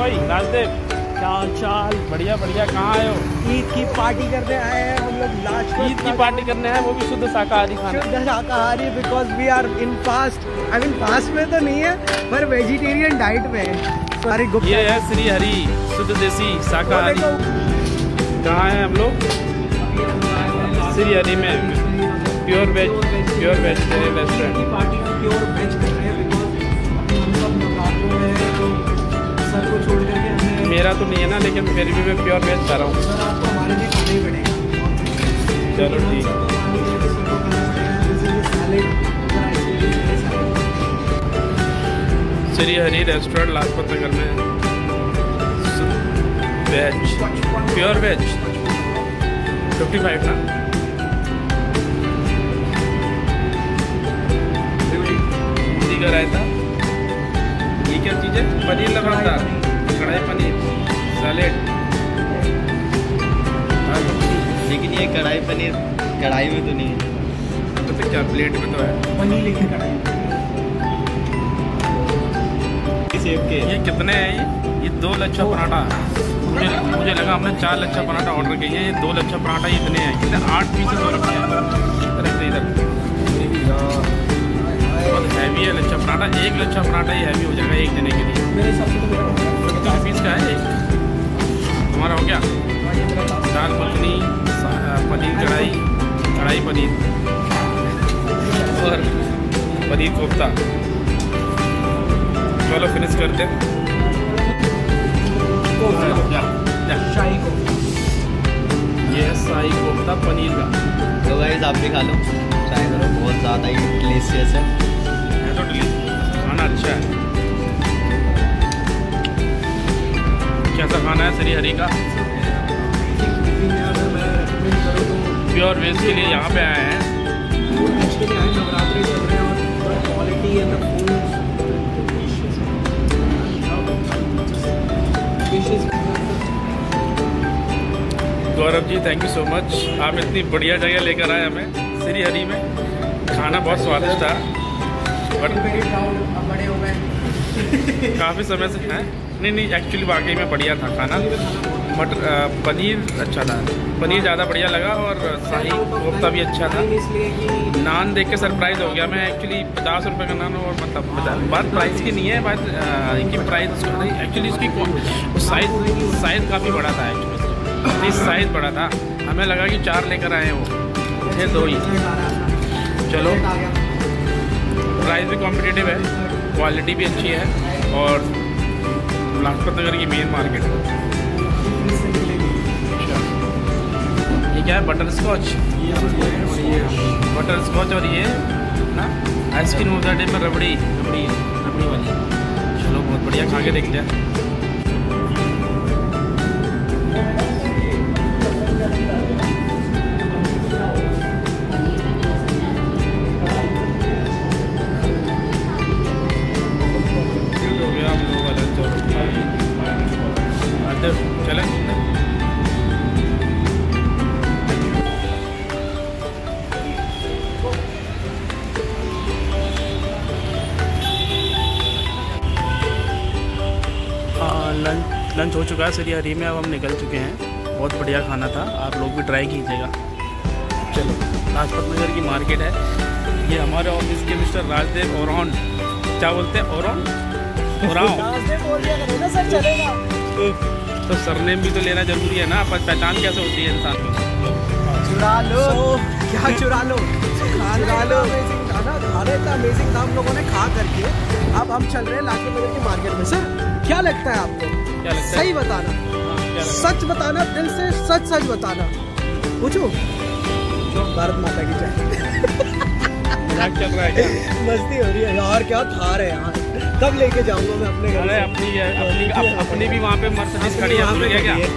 भाई राजदेव, क्या चाल? बढ़िया बढ़िया। कहाँ आए हो? ईद की पार्टी करने आए हैं हम लोग लाजपत। ईद की पार्टी करने आए, वो भी शुद्ध शाकाहारी खाना। शुद्ध शाकाहारी because we are in fast. I mean fast में तो नहीं है पर वेजिटेरियन डाइट में है। ये है श्री हरि, शुद्ध देसी शाकाहारी। कहाँ है हम लोग? श्री हरि में pure veg restaurant. Pure veg में मेरा तो नहीं है ना, लेकिन फिर भी मैं प्योर वेज खा रहा हूँ। चलो ठीक। श्री हरि रेस्टोरेंट लाजपत नगर में वेज, प्योर वेज 55 ना। रायता, ये क्या चीज़ है? पनीर लगाता, कढ़ाई पनीर, सैलेड। लेकिन ये कढ़ाई पनीर कढ़ाई में तो नहीं है, तो क्या प्लेट में तो है पनीर, लेकिन कढ़ाई के। ये कितने हैं? ये 2 लच्छा पराठा। मुझे लगा हमने 4 लच्छा पराठा ऑर्डर किए हैं, ये 2 लच्छा पराठा इतने हैं। कितने? 8 पीस हैं। बहुत हैवी है लच्छा पराठा। एक लच्छा पराठा ही हैवी हो जाएगा एक जने के लिए। मेरे हिसाब से तो 50 पीस का है। तुम्हारा हो गया? दाल मखनी, पनीर कढ़ाई, कढ़ाई पनीर और पनीर कोफ्ता। चलो फिनिश कर दे। शाही कोफ्ता, ये है शाही कोफ्ता पनीर का। तो गाइस आप भी खा लो, ट्राई करो, बहुत ज़्यादा ही डिलीशियस है। खाना अच्छा है। कैसा खाना है श्री हरि का? प्योर वेज के लिए यहाँ पे आए हैं। Gaurav ji thank you so much, आप इतनी बढ़िया जगह लेकर आए हमें श्री हरि में। खाना बहुत स्वादिष्ट था। काफ़ी समय से हैं। नहीं, एक्चुअली वाकई में बढ़िया था खाना। मटर पनीर अच्छा था, पनीर ज़्यादा बढ़िया लगा और शाही कोफ्ता भी अच्छा था। नान देख के सरप्राइज़ हो गया मैं। एक्चुअली 50 रुपये का नान, और मतलब बात प्राइस की नहीं है, बात इनकी प्राइस उसको नहीं। एक्चुअली इसकी साइज़ काफ़ी बड़ा था। एक्चुअली साइज़ बड़ा था, हमें लगा कि 4 लेकर आए हो, थे 2 ही। चलो प्राइस भी कॉम्पिटिटिव है, क्वालिटी भी अच्छी है और लाजपत नगर की मेन मार्केट है। ये क्या है? Butter scotch. बटर स्कॉच और ये ना आइसक्रीम उधर डे में रबड़ी वाली। चलो बहुत बढ़िया, खा के देखते हैं। लंच हो चुका है श्री हरि में, अब हम निकल चुके हैं। बहुत बढ़िया खाना था, आप लोग भी ट्राई कीजिएगा। चलो लाजपत नगर की मार्केट है। ये हमारे ऑफिस के मिस्टर राजदेव ओरॉन, क्या बोलते हैं? ओरॉन तो सरनेम भी तो लेना जरूरी है ना, पर पहचान कैसे होती है इंसान की? चुरा लो अमेजिंग था हम लोगों ने खा करके। अब हम चल रहे हैं लाजपत नगर की मार्केट में। सर क्या लगता है आपको? क्या लगता है? सही बताना। क्या लगता? सच बताना, दिल से सच बताना। पूछो। भारत माता की जय। मजाक चल रहा है क्या? मस्ती हो रही है यार। क्या थार है यार, कब लेके जाऊंगा मैं अपने घर? अपनी भी वहाँ पे मर्सिडीज खड़ी है क्या?